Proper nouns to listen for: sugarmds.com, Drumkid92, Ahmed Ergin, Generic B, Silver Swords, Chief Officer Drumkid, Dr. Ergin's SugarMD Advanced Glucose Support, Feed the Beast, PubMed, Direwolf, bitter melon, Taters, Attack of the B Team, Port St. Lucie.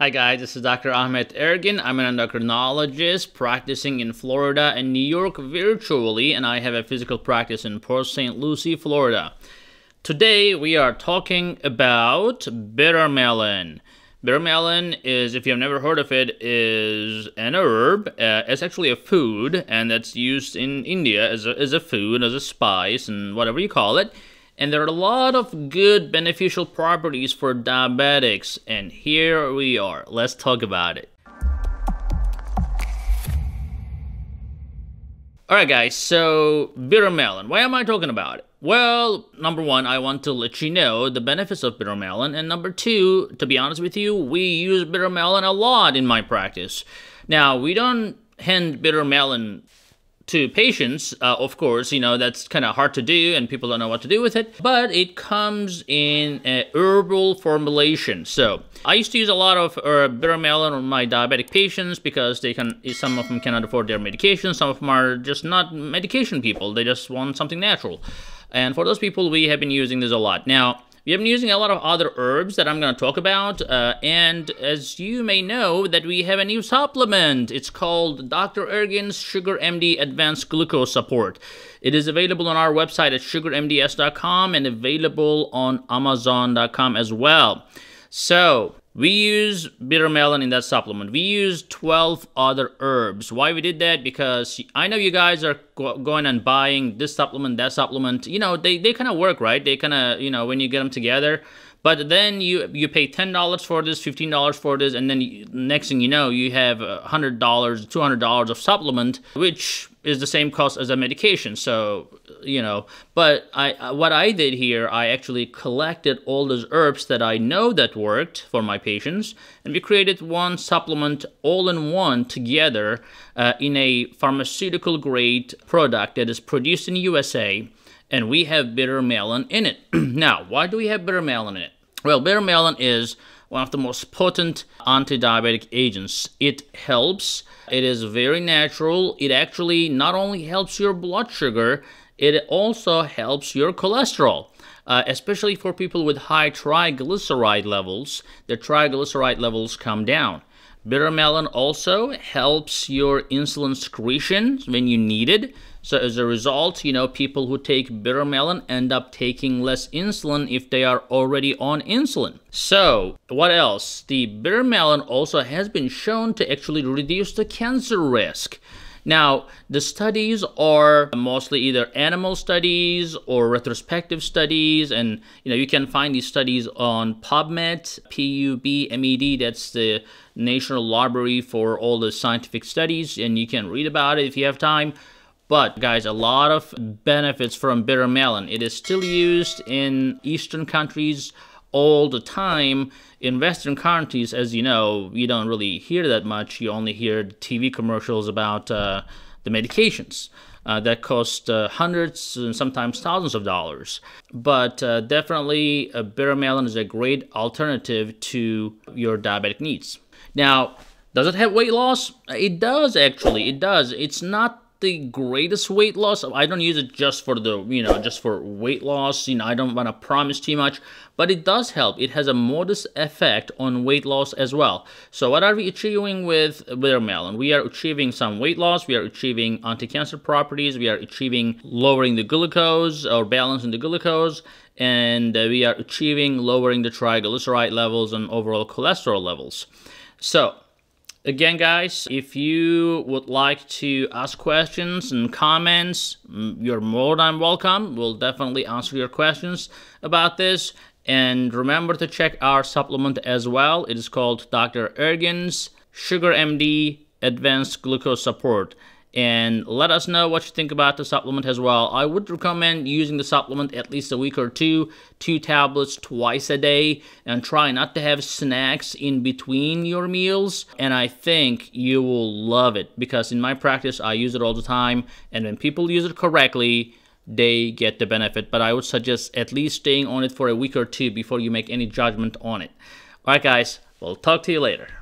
Hi guys, this is Dr. Ahmed Ergin. I'm an endocrinologist practicing in Florida and New York virtually, and I have a physical practice in Port St. Lucie, Florida. Today we are talking about bitter melon. Bitter melon is, if you've never heard of it, is an herb. It's actually a food, and that's used in India as a food, as a spice, and whatever you call it. And there are a lot of good beneficial properties for diabetics, and here we are. Let's talk about it. Alright guys, so bitter melon. Why am I talking about it? Well, number one, I want to let you know the benefits of bitter melon, and number two, to be honest with you, we use bitter melon a lot in my practice. Now, we don't hand bitter melon to patients, of course, you know, that's kind of hard to do and people don't know what to do with it, but it comes in a herbal formulation. So I used to use a lot of bitter melon on my diabetic patients because some of them cannot afford their medication, some of them are just not medication people, they just want something natural. And for those people, we have been using this a lot. Now, we have been using a lot of other herbs that I'm going to talk about, and as you may know, that we have a new supplement. It's called Dr. Ergin's SugarMD Advanced Glucose Support. It is available on our website at sugarmds.com and available on amazon.com as well. So we use bitter melon in that supplement. We use 12 other herbs. Why we did that? Because I know you guys are going and buying this supplement, that supplement. You know, they kind of work, right? They kind of, you know, when you get them together. But then you pay $10 for this, $15 for this, and then next thing you know, you have $100, $200 of supplement, which is the same cost as a medication. So, you know, but what I did here, I actually collected all those herbs that I know that worked for my patients, and we created one supplement all-in-one together in a pharmaceutical-grade product that is produced in the USA. And we have bitter melon in it. Now, why do we have bitter melon in it? Well, bitter melon is one of the most potent anti-diabetic agents. It helps. It is very natural. It actually not only helps your blood sugar, it also helps your cholesterol, especially for people with high triglyceride levels. Their triglyceride levels come down. Bitter melon also helps your insulin secretion when you need it. So as a result, you know, people who take bitter melon end up taking less insulin if they are already on insulin. So what else? The bitter melon also has been shown to actually reduce the cancer risk. Now, the studies are mostly either animal studies or retrospective studies, and you know, you can find these studies on PubMed, P-U-B-M-E-D, that's the National Library for all the scientific studies, and you can read about it if you have time. But guys, a lot of benefits from bitter melon. It is still used in Eastern countries all the time. In Western countries, as you know, you don't really hear that much. You only hear TV commercials about the medications that cost hundreds and sometimes thousands of dollars. But definitely, bitter melon is a great alternative to your diabetic needs. Now, does it have weight loss? It does, actually. It does. It's not the greatest weight loss. I don't use it just for the, you know, just for weight loss. You know, I don't want to promise too much, but it does help. It has a modest effect on weight loss as well. So what are we achieving with bitter melon? We are achieving some weight loss. We are achieving anti-cancer properties. We are achieving lowering the glucose or balancing the glucose. And we are achieving lowering the triglyceride levels and overall cholesterol levels. So again, guys, if you would like to ask questions and comments, you're more than welcome. We'll definitely answer your questions about this. And remember to check our supplement as well. It is called Dr. Ergin's SugarMD Advanced Glucose Support. And let us know what you think about the supplement as well. I would recommend using the supplement at least a week or two tablets twice a day, and try not to have snacks in between your meals. And I think you will love it, because in my practice, I use it all the time. And when people use it correctly, they get the benefit. But I would suggest at least staying on it for a week or two before you make any judgment on it. All right, guys, we'll talk to you later.